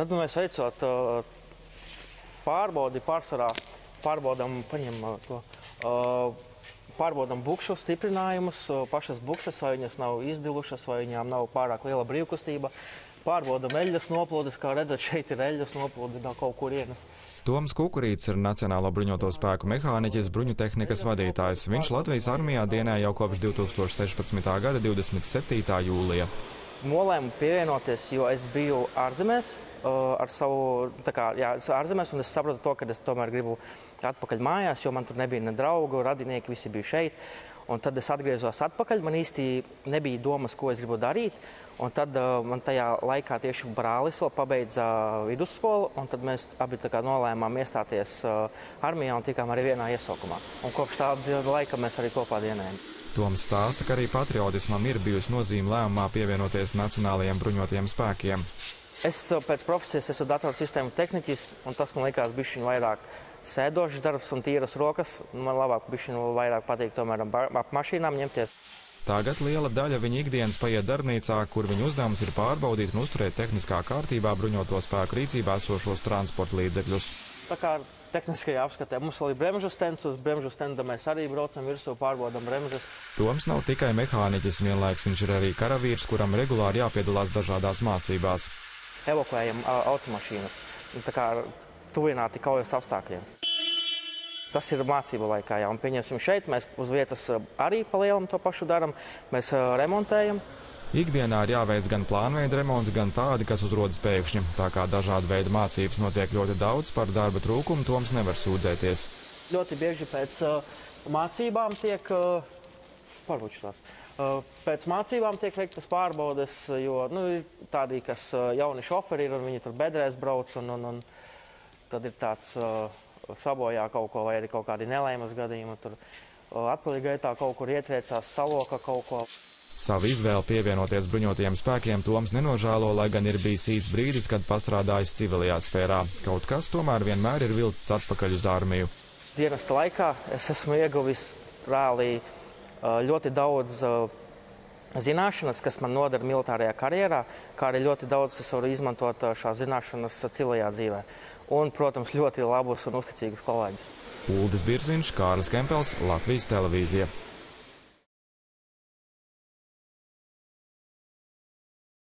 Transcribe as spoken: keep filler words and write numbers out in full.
Tad mēs veicot pārbaudi, pārsvarā pārbaudām, paņemam to, pārbaudām bukšu stiprinājumus, pašas bukses, vai viņas nav izdilušas, vai viņām nav pārāk liela brīvkustība. Pārbaudam eļļas noplūdes, kā redzat, šeit ir eļļas noplūde no kaut kurienes. Toms Kukurīts ir Nacionālo bruņoto spēku mehāniķis, bruņu tehnikas vadītājs. Viņš Latvijas armijā dienē jau kopš divi tūkstoši sešpadsmitā gada divdesmit septītā jūlija. Nolēmu pievienoties, jo es biju ārzemēs, ar savu, tā kā, jā, ārzemēs, un es saprotu to, ka es tomēr gribu atpakaļ mājās, jo man tur nebija ne draugu, radinieki visi bija šeit. Un tad es atgriezos atpakaļ, man īsti nebija domas, ko es gribu darīt. Un tad uh, man tajā laikā tieši brālis vēl pabeidza vidusskolu, un tad mēs abi tā kā nolēmām iestāties uh, armijā un tikām arī vienā iesaukumā. Un kopš tāda laika mēs arī kopā dienējam. Toms stāsta, ka arī patriotismam ir bijusi nozīme lēmumā pievienoties Nacionālajiem bruņotajiem spēkiem. Es pēc profesijas esmu datorsistēmu tehniķis, un tas man likās bišķiņu vairāk sēdošs darbs un tīras rokas. Man labāk bišķiņu vairāk patīk tomēr ap mašīnām ņemties. Tagad liela daļa viņa ikdienas paiet darbnīcā, kur viņa uzdevums ir pārbaudīt un uzturēt tehniskā kārtībā bruņoto spēku rīcībā esošos transporta līdzekļus. Tā kā tehniskajā apskatē mums vēl ir bremžu stends, uz bremžu stenda mēs arī braucam virsū, pārbaudam bremžas. Toms nav tikai mehāniķis, vienlaiks viņš ir arī karavīrs, kuram regulāri jāpiedalās dažādās mācībās. Evakuējam automašīnas, tā kā tuvināti kaujas apstākļiem. Tas ir mācību laikā, jā, un pieņemsim šeit, mēs uz vietas arī palielam to pašu daram, mēs remontējam. Ikdienā ir jāveic gan plānveida remonti, gan tādi, kas uzrodas pēkšņi. Tā kā dažādu veidu mācības notiek ļoti daudz, par darba trūkumu Toms nevar sūdzēties. Ļoti bieži pēc uh, mācībām tiek... Uh, Parvučinās. Pēc mācībām tiek veiktas pārbaudes, jo nu, ir tādi, kas jauni šoferi ir un viņi tur bedrēs brauc un, un, un tad ir tāds uh, sabojā kaut ko vai arī kaut kādi nelaimes gadījumi. Tur uh, atpakaļgaitā kaut kur ietriecās saloka kaut ko. Savu izvēli pievienoties bruņotajiem spēkiem Toms nenožēlo, lai gan ir bijis īs brīdis, kad pastrādājis civilajā sfērā. Kaut kas tomēr vienmēr ir vilcis atpakaļ uz armiju. Dienesta laikā es esmu ieguvis reāli ļoti daudz uh, zināšanas, kas man nodara militārajā karjerā, kā arī ļoti daudz es varu izmantot šās zināšanas civilajā dzīvē. Un, protams, ļoti labus un uzticīgus kolēģus. Uldis Birziņš, Kārlis Kempels, Latvijas televīzija.